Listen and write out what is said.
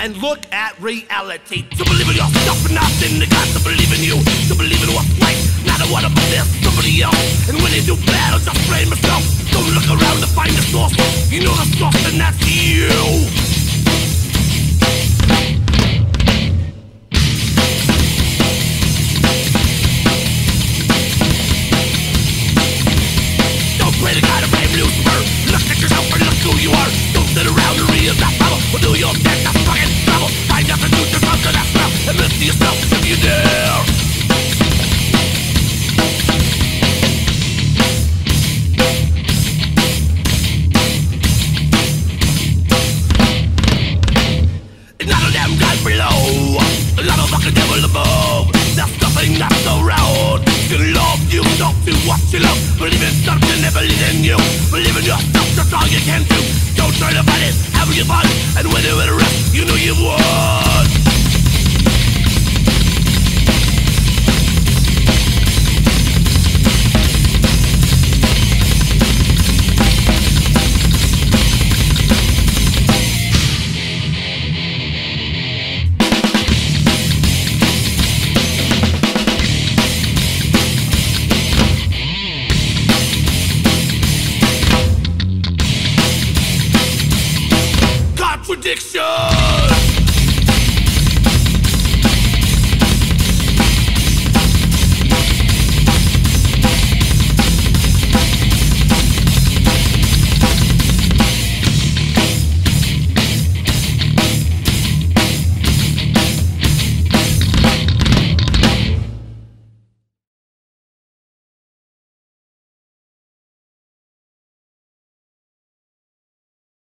and look at reality. To believe in yourself and not in the God, to believe in you, to believe in what's right, not in what about this, somebody else. And when they do bad, I'll just blame myself. Don't look around to find the source, you know the source and that's you. Don't try to fight it, have your fun, and when you're at a risk, you know you won.